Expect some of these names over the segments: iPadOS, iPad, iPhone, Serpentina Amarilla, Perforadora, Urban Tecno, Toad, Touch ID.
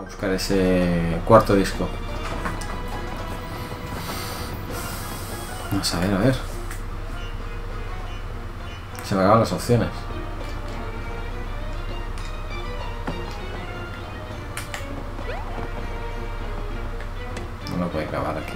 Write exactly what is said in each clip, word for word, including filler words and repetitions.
a buscar ese cuarto disco. Vamos a ver, a ver. Se me acaban las opciones. No lo puede acabar aquí.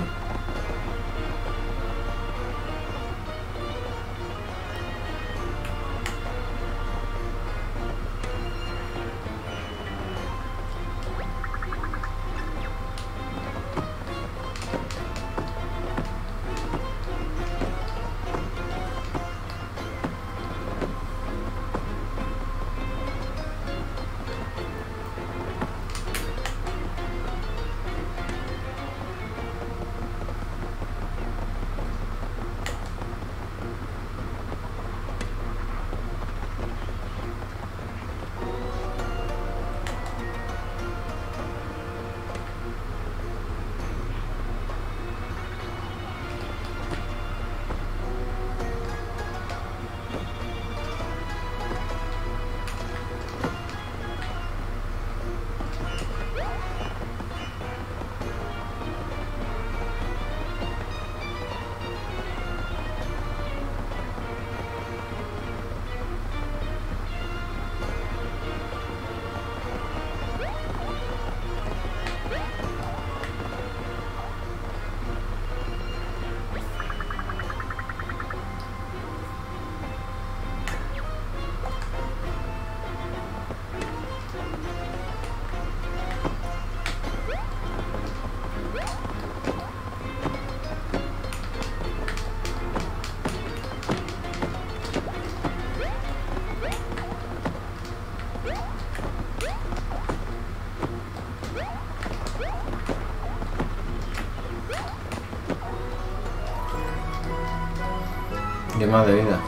Más de vida.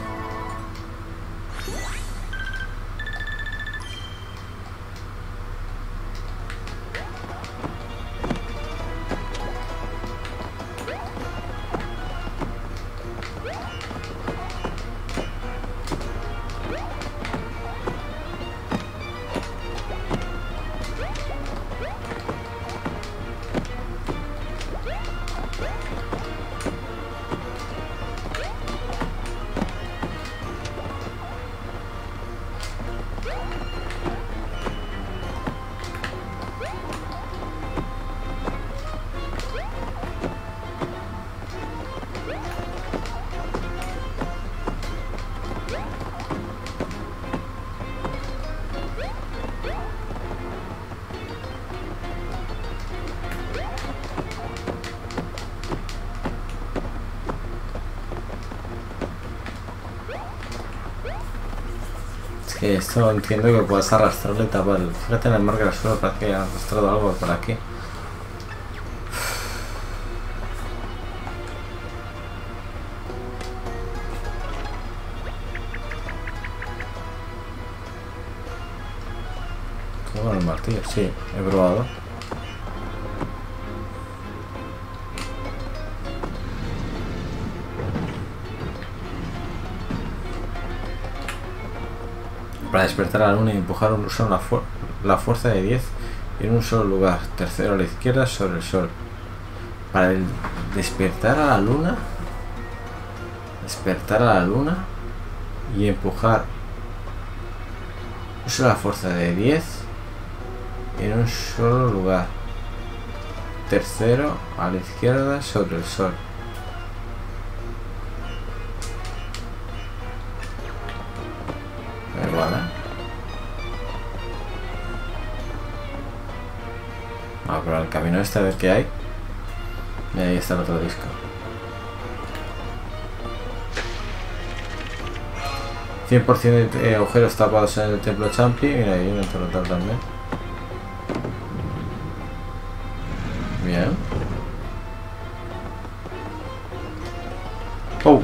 Esto entiendo que puedes arrastrarle y taparlo. Fíjate en el mar que la suelo, parece que ha arrastrado algo por aquí. Tengo el martillo, sí, he probado. Para despertar a la luna y empujar un usando la, fu la fuerza de diez en un solo lugar, tercero a la izquierda sobre el sol. Para el despertar a la luna, despertar a la luna y empujar, usa la fuerza de diez en un solo lugar, tercero a la izquierda sobre el sol. Camino este a ver qué hay. Y ahí está el otro disco. cien por ciento de eh, agujeros tapados en el templo Champi. Mira, ahí en el total también. Bien. Oh.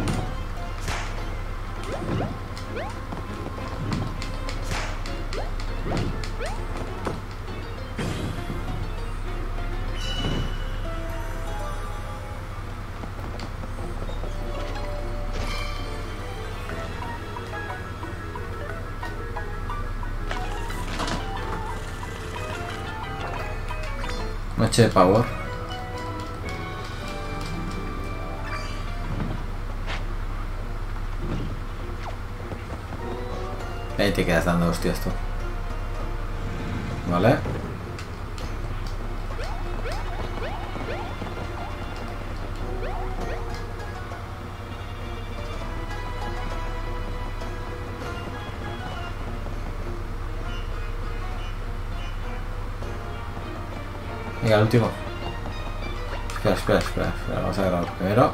Noche de pavor. Ahí te quedas dando hostias tú. Vale. Venga, el último. Espera, espera, espera, espera. Vamos a grabar primero.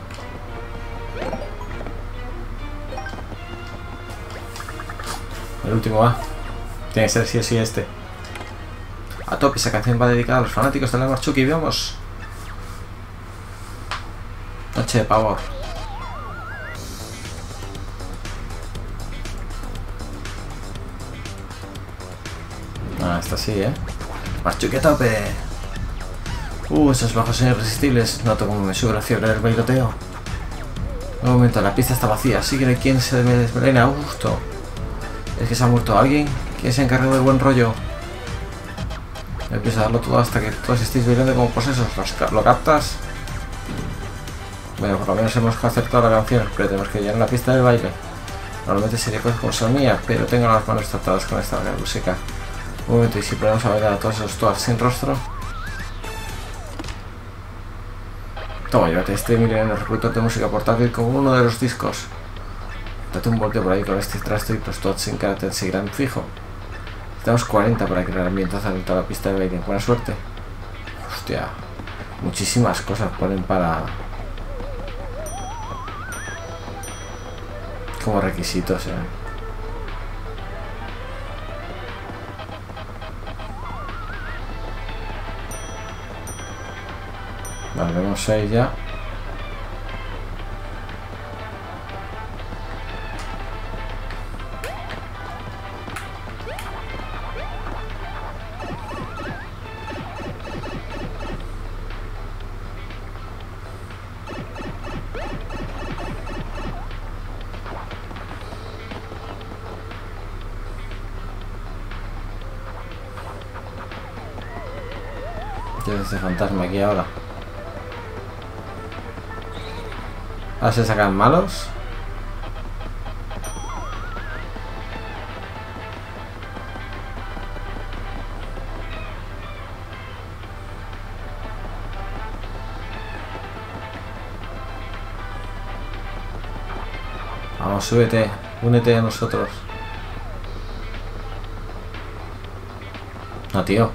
El último va. Tiene que ser sí o sí este. A tope, esa canción va dedicada a los fanáticos de la Marchuki. Vamos. Noche de pavor. Ah, esta sí, eh. Marchuki a tope. Uh, esos bajos son irresistibles. Noto como me sube la fiebre del bailoteo. Un momento, la pista está vacía. Así que no hay quien se me desmelena a gusto. ¿Es que se ha muerto alguien? ¿Quién se ha encargado del buen rollo? Me empiezo a darlo todo hasta que todos estéis bailando como posesos. ¿Lo captas? Bueno, por lo menos hemos acertado la canción, pero tenemos que llegar a la pista del baile. Normalmente sería cosa como son mía, pero tengo las manos tratadas con esta música. Un momento, ¿y si podemos a bailar a todos esos todas sin rostro? Toma, llévate este milenario reproductor de música portátil como uno de los discos. Date un volteo por ahí con este trasto y los Toads sin cara te seguirán fijo. Necesitamos cuarenta para crear ambientación en toda la pista de baile. Buena suerte. Hostia. Muchísimas cosas ponen para... como requisitos, eh. Vale, vemos seis ya. Tienes ese fantasma aquí ahora. Ahora se sacan malos. Vamos, súbete, únete a nosotros. No, tío.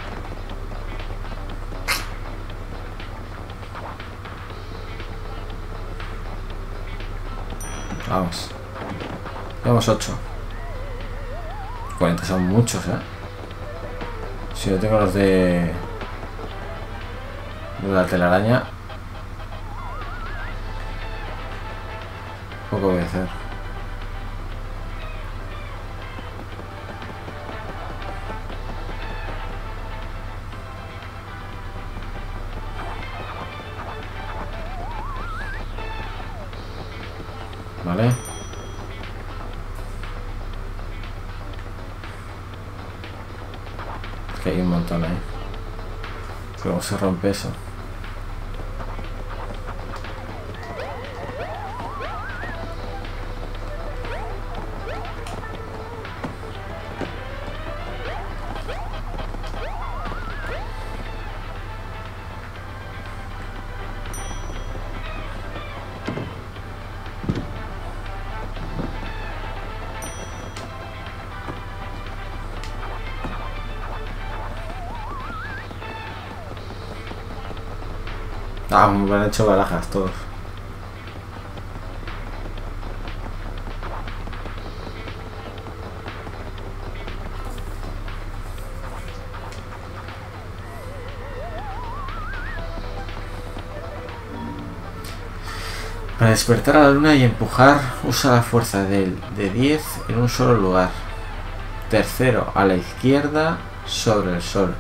Vamos. Llevamos ocho. cuarenta son muchos, eh. Si yo tengo los de... de la telaraña. Poco voy a hacer. Vale. Es que hay un montón ahí. ¿Cómo se rompe eso? Ah, me han hecho barajas todos. Para despertar a la luna y empujar, usa la fuerza de, de diez en un solo lugar. Tercero, a la izquierda, sobre el sol.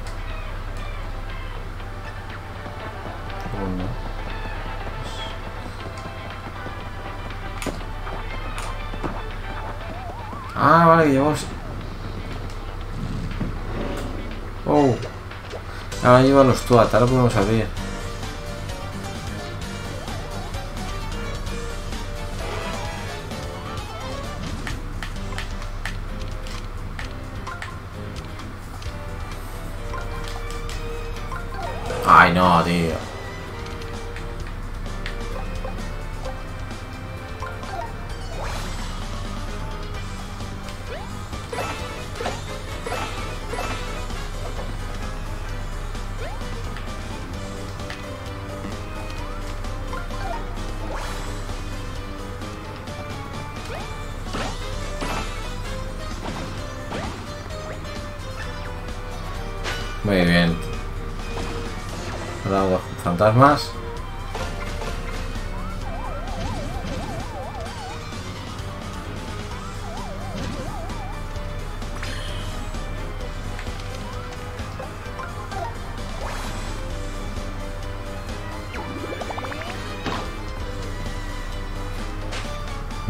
Ah, vale, que llevamos... Oh. Ahora llevan los Toad, ahora lo podemos abrir. Ay, no, tío. Muy bien. Ahora fantasmas.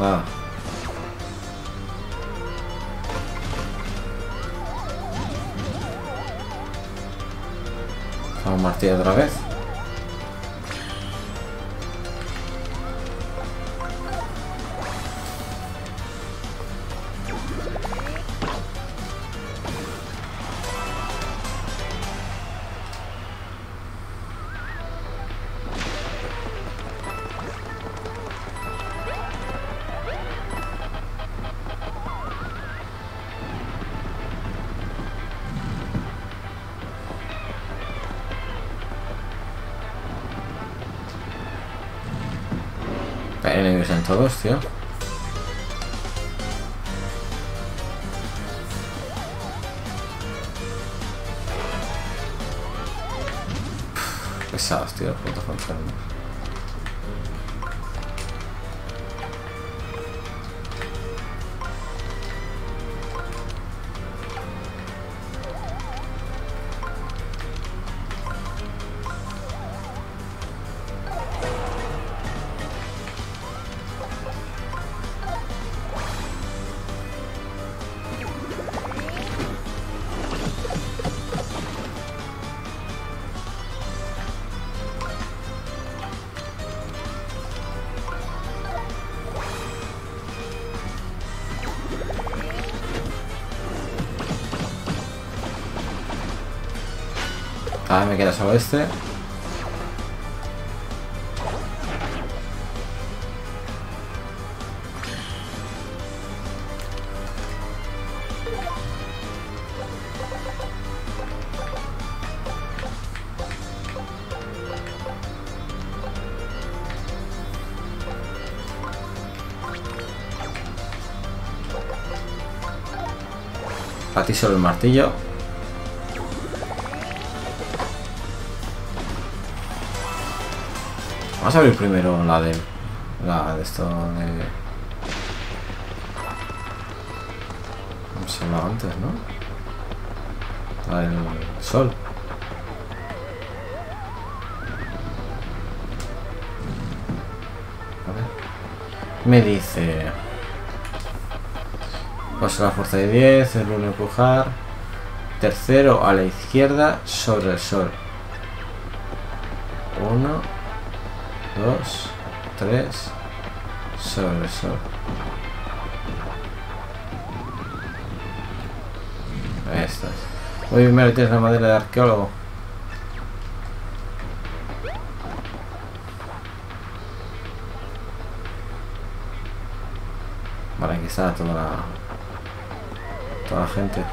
Ah. Vamos a martillar otra vez. Enemigos en todos, tío. Pff, pesados, tío, los putos fantasmas. Ah, me queda solo este. Para ti solo el martillo. Vamos a abrir primero la de la de esto de... Vamos a hablar antes, ¿no? La del sol. A ver. Me dice... Pasa la fuerza de diez, el uno empujar. Tercero a la izquierda sobre el sol. uno... dos, tres, sobre sol. Ahí estás. Voy primero y tienes la madera de arqueólogo. Vale, aquí está toda la, toda la gente.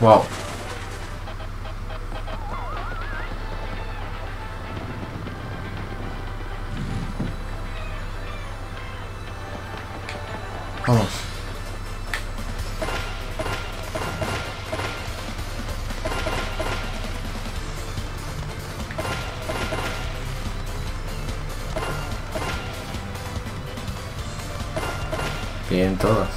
Wow. Vamos. Bien, todas.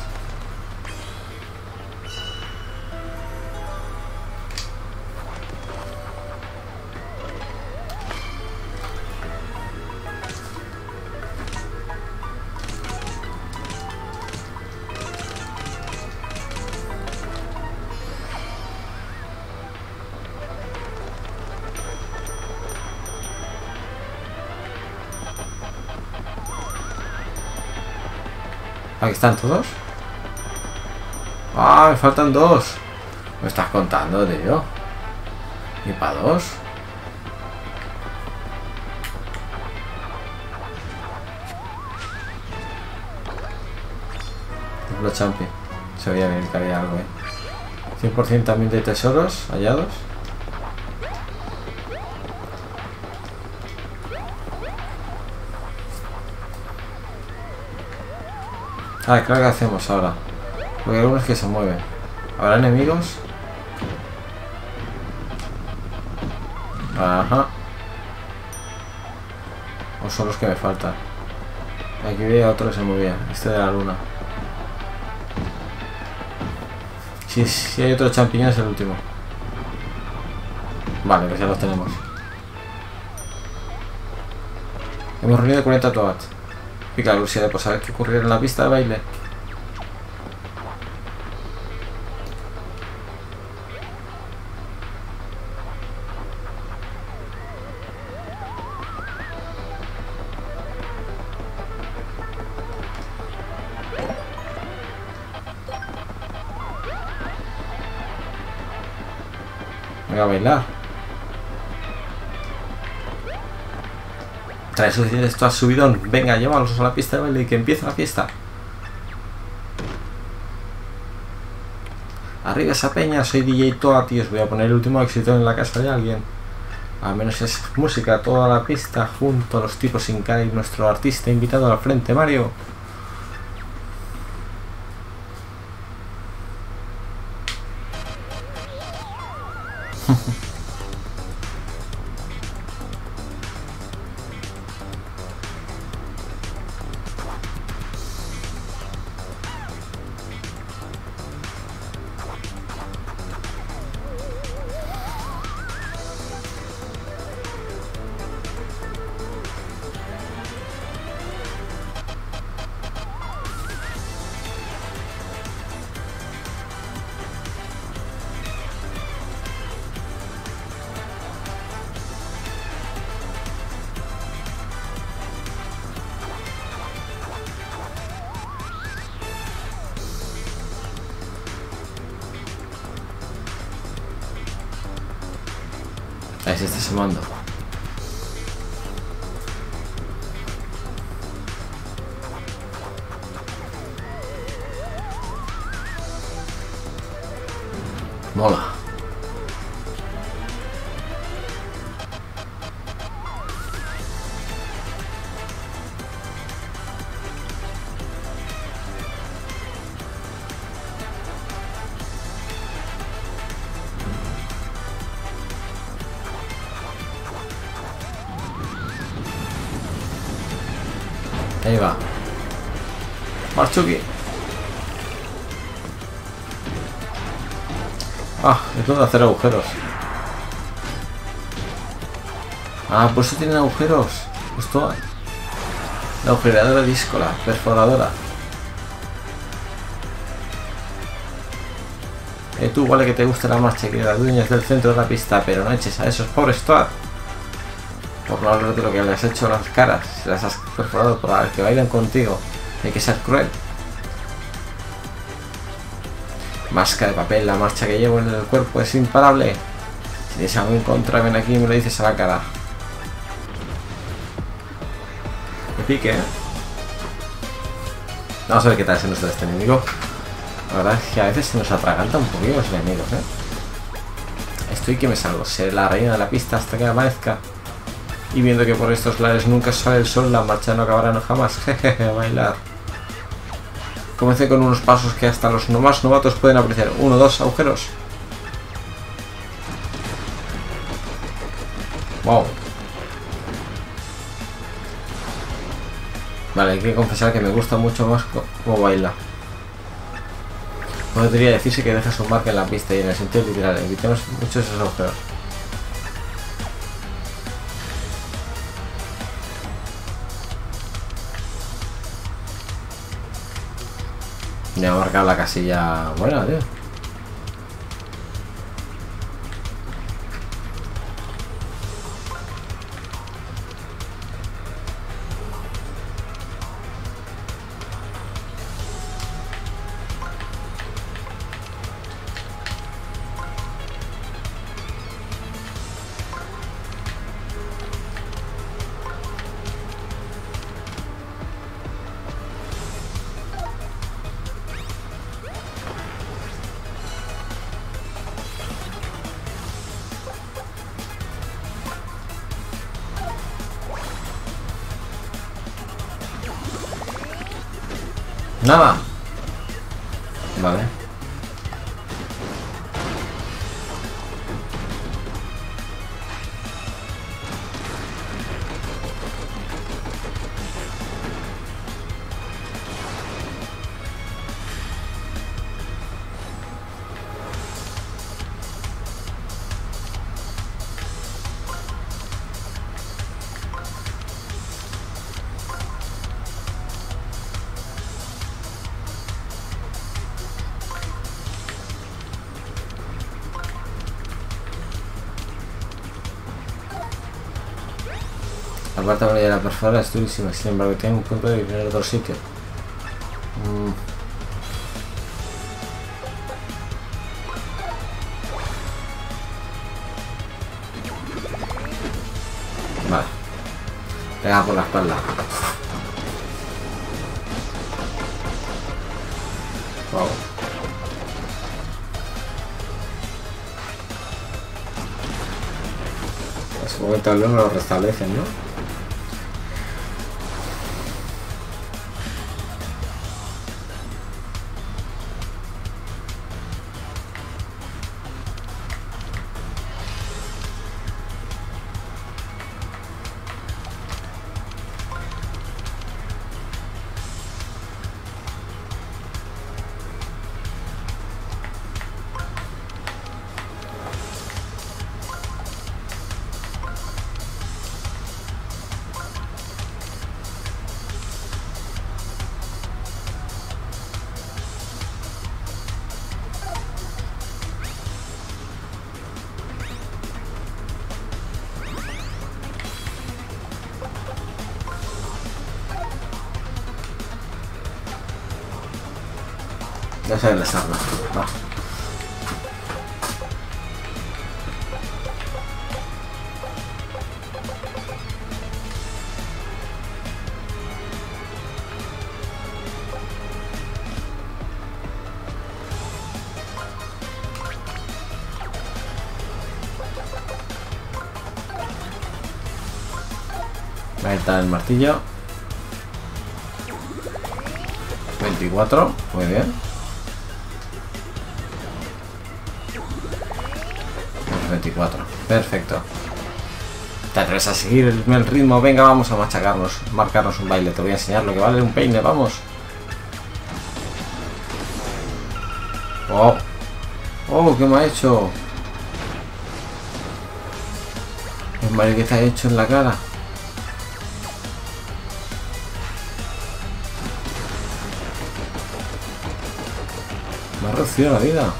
Aquí están todos. Ah, me faltan dos. ¿Me estás contando, tío? ¿Y para dos? Lo champi. Se veía bien que había algo, eh. cien por ciento también de tesoros hallados. Ah, claro que hacemos ahora. Porque hay algunos que se mueven. ¿Habrá enemigos? Ajá. O son los que me faltan. Aquí veía otro que se movía. Este de la luna. Si, si hay otro champiñón es el último. Vale, pues ya los tenemos. Hemos reunido cuarenta toads. Pica la curiosidad por saber qué ocurrió en la pista de baile. Venga a bailar. Trae suficientes todas subidón. Venga, llévalos a la pista de baile y que empiece la fiesta. Arriba esa peña, soy D J Toad, tíos. Voy a poner el último éxito en la casa de alguien. Al menos es música toda la pista, junto a los tipos sin cara y nuestro artista invitado al frente, Mario. Se está sumando. Mola. Ahí va. Marchuki. Ah, es donde hacer agujeros. Ah, por eso tienen agujeros. Justo. La agujeradora díscola, perforadora. Eh, tú vale que te gusta la marcha que las dueñas del centro de la pista, pero no eches a esos pobres toads. Por no hablar de lo que le has hecho a las caras, se las has perforado para que bailen contigo. Hay que ser cruel. Máscara de papel, la marcha que llevo en el cuerpo es imparable. Si tienes algo en contra, ven aquí y me lo dices a la cara. Me pique, ¿eh? Vamos a ver qué tal se nos da este enemigo. La verdad es que a veces se nos atraganta un poquito los enemigos, ¿eh? Estoy que me salgo, seré la reina de la pista hasta que amanezca. Y viendo que por estos lares nunca sale el sol, la marcha no acabará no jamás. Jejeje, a bailar. Comencé con unos pasos que hasta los más novatos pueden apreciar. Uno, dos, agujeros. Wow. Vale, hay que confesar que me gusta mucho más cómo baila. Podría decirse que deja su marca en la pista y en el sentido literal. Evitemos mucho esos agujeros. Me ha marcado la casilla buena, tío. Nada. Vale. La parte amarilla de la perforadora es durísima, sin embargo tiene un punto de vivir en otro sitio. Mm. Vale. Pega por la espalda. Wow. Supongo que el tablero lo restablecen, ¿no? No sé las armas. Va. Ahí está el martillo. veinticuatro. Muy bien. veinticuatro, perfecto. ¿Te atreves a seguir el, el ritmo? Venga, vamos a machacarnos, marcarnos un baile. Te voy a enseñar lo que vale un peine, vamos. Oh, oh, ¿qué me ha hecho? El mal que te ha hecho en la cara. Me ha reducido la vida.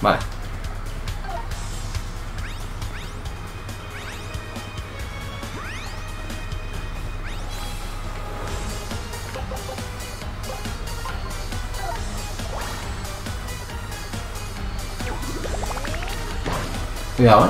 Vale. Cuidado, ¿eh?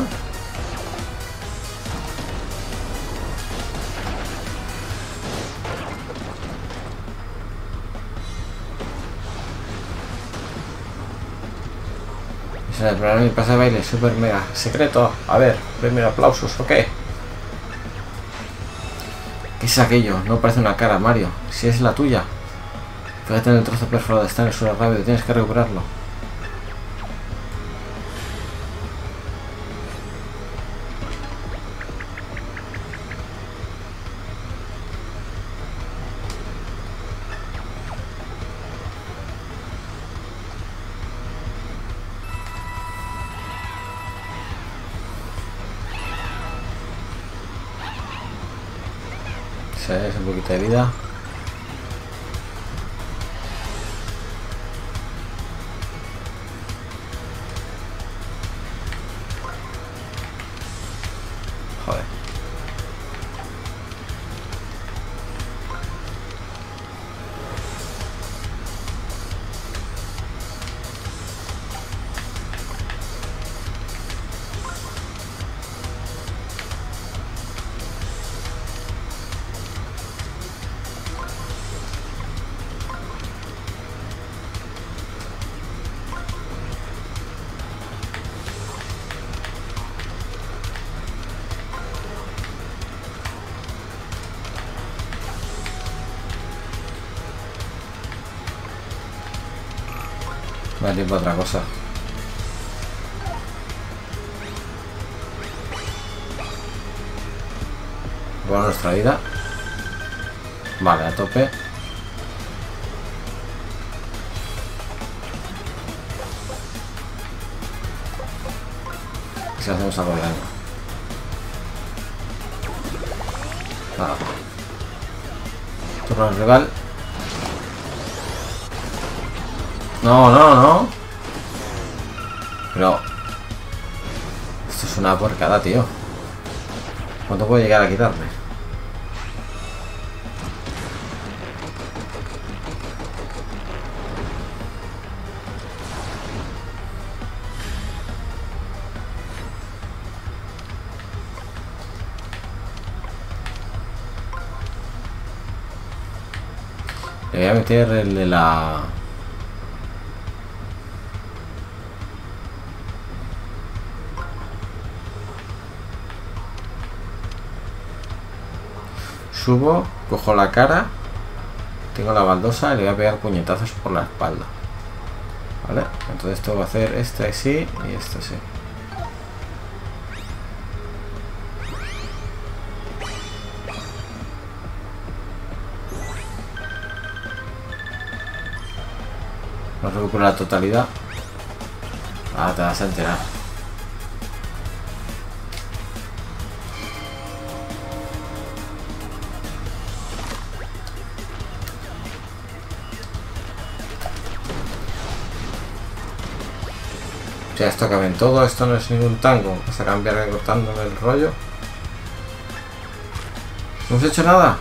El programa pasa de baile super mega secreto. A ver, primer aplausos, ¿o qué? ¿Qué es aquello? No parece una cara, Mario. Si es la tuya. Fíjate en el trozo perforado, está en el suelo rápido, tienes que recuperarlo. Sí, es un poquito de vida. Joder. Vale, tiempo a otra cosa. Bueno, nuestra vida. Vale, a tope. ¿Qué hacemos algo de agua? Nada. Turno al rival. No, no, no. Pero... esto es una puercada, tío. ¿Cuánto puedo llegar a quitarme? Le voy a meter el de la... Subo, cojo la cara, tengo la baldosa y le voy a pegar puñetazos por la espalda. ¿Vale? Entonces esto va a hacer este así y este así. No recupero la totalidad. Ah, te vas a enterar. Esto cabe en todo, esto no es ningún tango. Vas a cambiar recortándome el rollo. No hemos hecho nada.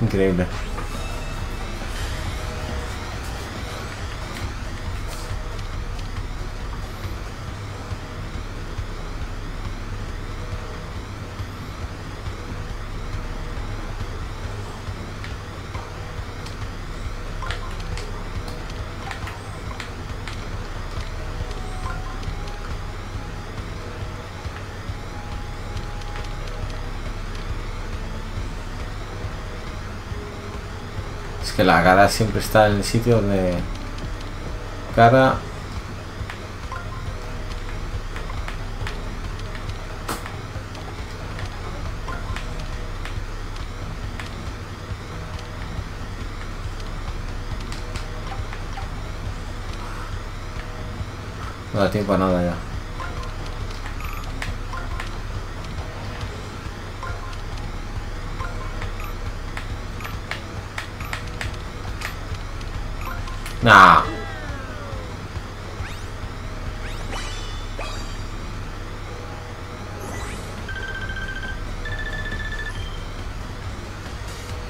Increíble. Que la cara siempre está en el sitio donde cara no da tiempo a nada ya. Nah.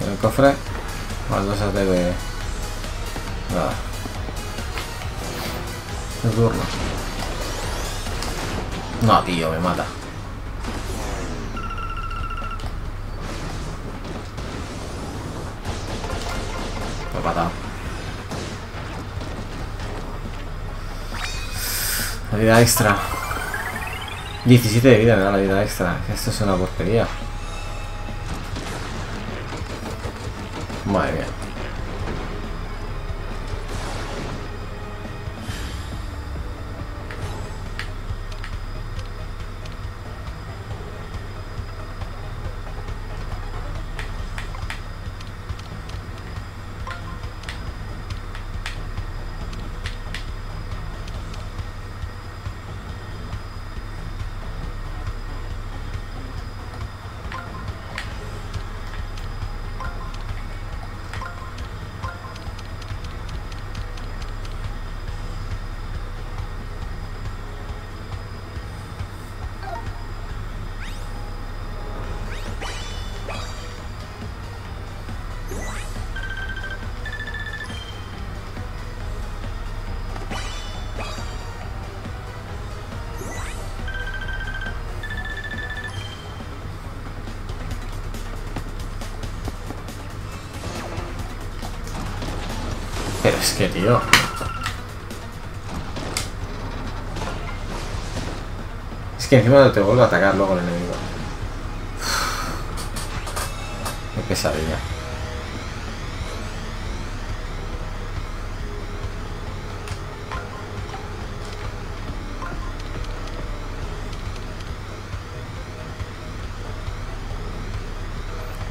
El cofre, baldosas de nada. El turno. No, tío, me mata. Me he matado. La vida extra. diecisiete de vida me da la vida extra. Esto es una porquería. Madre mía. Es que, tío. Es que encima no te vuelvo a atacar luego el enemigo. Qué pesadilla.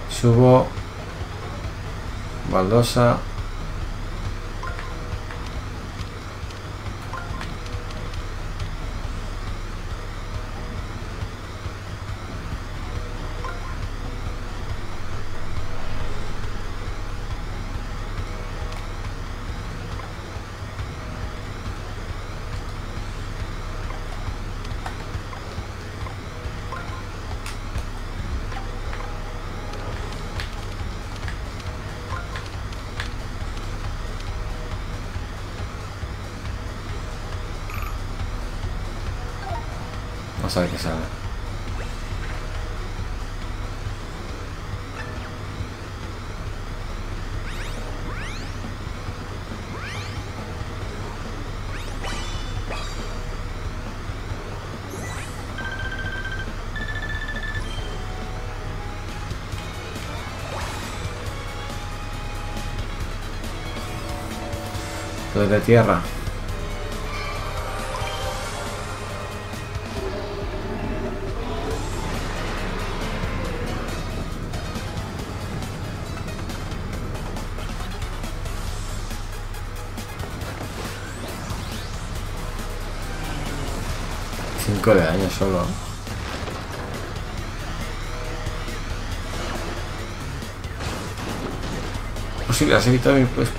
Subo. Baldosa. A ver qué sale. Todo de tierra. cinco de daño solo. Posible, has evitado mi, pues,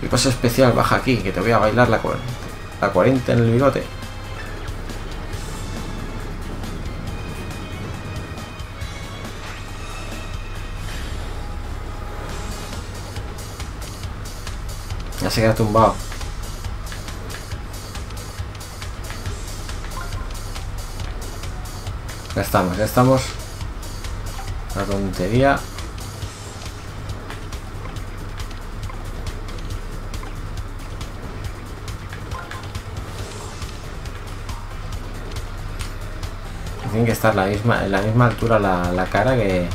mi paso especial. Baja aquí, que te voy a bailar la cuarenta, la cuarenta en el bigote. Ya se queda tumbado. Ya estamos, ya estamos. La tontería. Tiene que estar la misma, en la misma altura la, la cara que...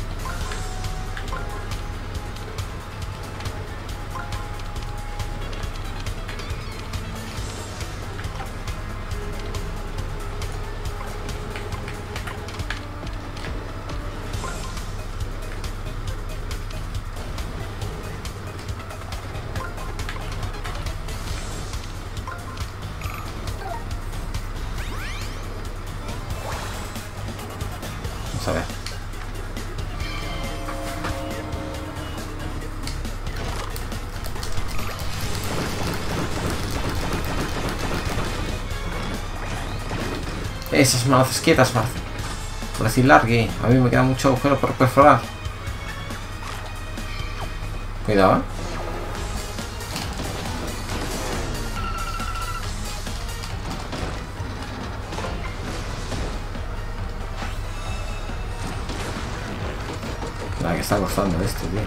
A ver. Esas manos quietas, Marce. Por decir largue. A mí me queda mucho agujero por perforar. Cuidado, ¿eh? La que está costando esto, tío.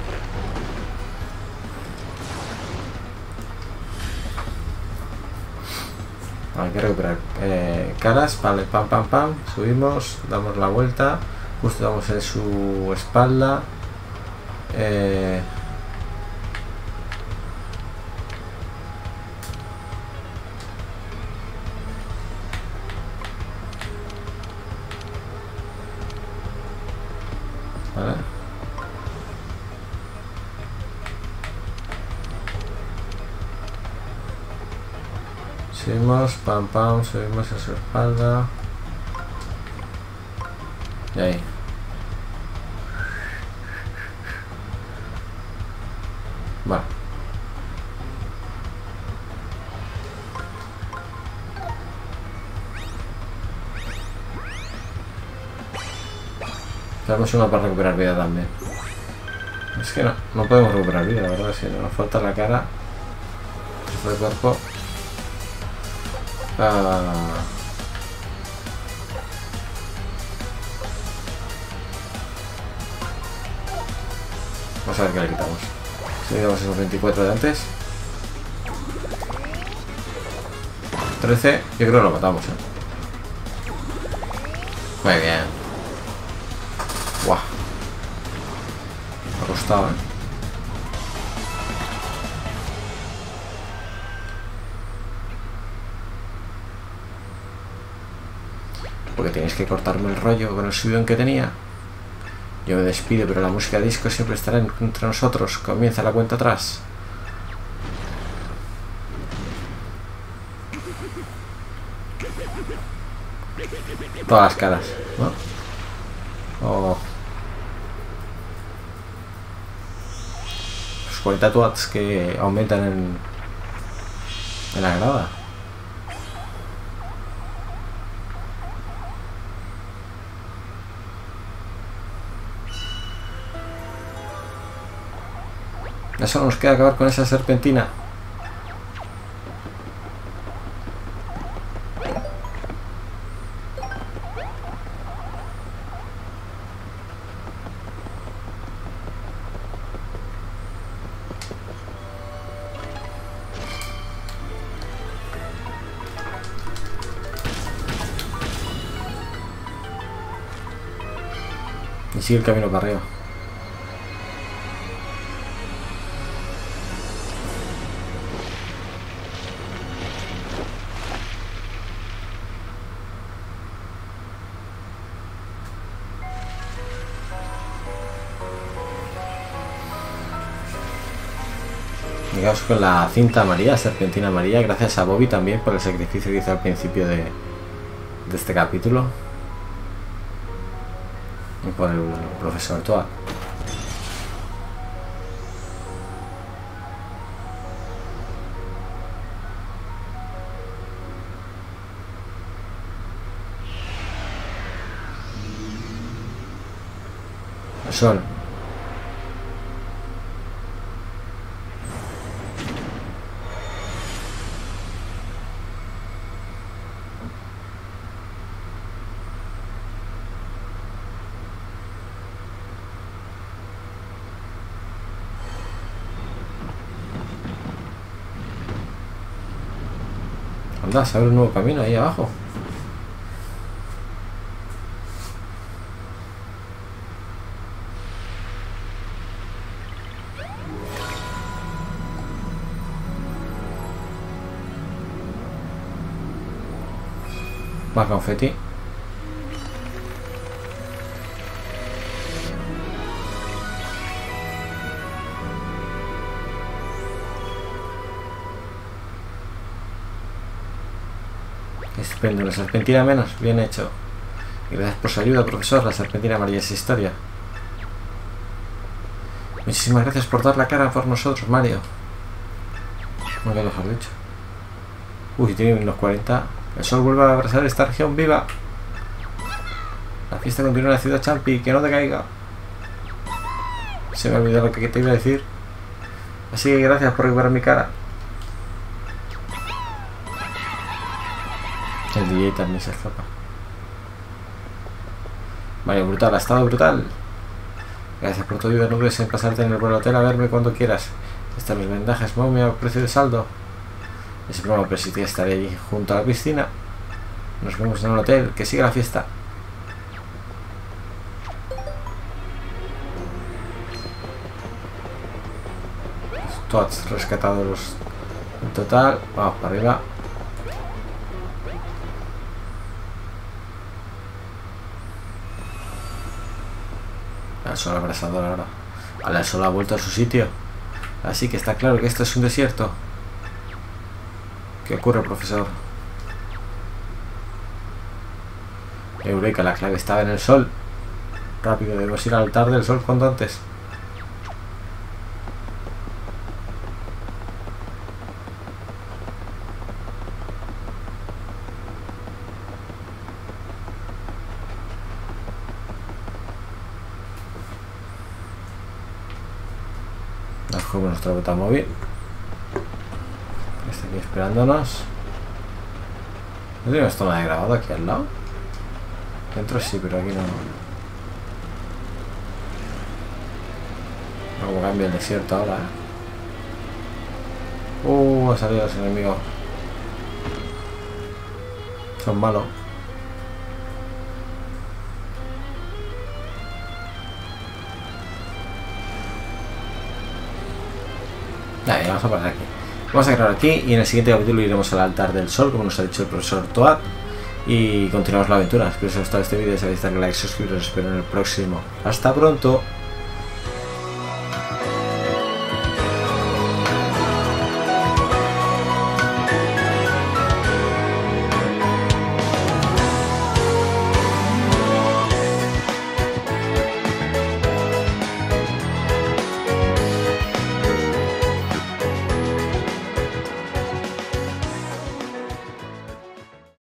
Vale, hay que recuperar eh, caras. Vale, pam, pam, pam. Subimos, damos la vuelta. Justo damos en su espalda. Eh... Vale. Subimos, pam pam, subimos a su espalda. Y ahí. Vale. Tenemos una para recuperar vida también. Es que no, no podemos recuperar vida, la verdad es que no. Nos falta la cara. Nos falta el cuerpo. Ah. Vamos a ver qué le quitamos. Si le damos esos veinticuatro de antes. trece. Yo creo que lo matamos, ¿eh? Muy bien. Guau. Me ha costado, ¿eh? Porque tenéis que cortarme el rollo con el subidón que tenía. Yo me despido, pero la música disco siempre estará entre nosotros. Comienza la cuenta atrás. Todas las caras, ¿no? Oh. Los cuarenta watts que aumentan en, en la grada. Eso nos queda acabar con esa serpentina. Y sigue el camino para arriba. Llegaos con la cinta amarilla, serpentina amarilla, gracias a Bobby también por el sacrificio que hizo al principio de, de este capítulo. Y por el profesor Toad. El sol. Anda, se abre un nuevo camino ahí abajo. Más confeti. La serpentina menos, bien hecho. Y gracias por su ayuda, profesor. La serpentina amarilla es historia. Muchísimas gracias por dar la cara por nosotros, Mario. No lo has dicho. Uy, tiene unos cuarenta. El sol vuelve a abrazar esta región viva. La fiesta continúa en la ciudad Champi. Que no te caiga. Se me olvidó lo que te iba a decir. Así que gracias por recuperar mi cara. El D J también se escapa. Vale, brutal, ha estado brutal. Gracias por tu ayuda, no puedes pasarte en el buen hotel a verme cuando quieras. Están mis vendajes, mami, a precio de saldo. Es broma, pero si te estaré allí junto a la piscina. Nos vemos en el hotel, que siga la fiesta. Los Toads rescatados en total. Vamos para arriba. El sol abrasador ahora. Ahora el sol ha vuelto a su sitio. Así que está claro que esto es un desierto. ¿Qué ocurre, profesor? Eureka, la clave estaba en el sol. Rápido, debemos ir al altar del sol cuanto antes. Con nuestra bota móvil está aquí esperándonos. ¿No tenemos zona de grabado aquí al lado? Dentro sí, pero aquí no. Luego cambia el desierto ahora. Uh, ha salido los enemigos. Son malos. Vale, vamos a parar aquí. Vamos a grabar aquí y en el siguiente capítulo iremos al altar del sol, como nos ha dicho el profesor Toad. Y continuamos la aventura. Espero que os haya gustado este vídeo. Si habéis dado like, suscribiros. Espero en el próximo. Hasta pronto.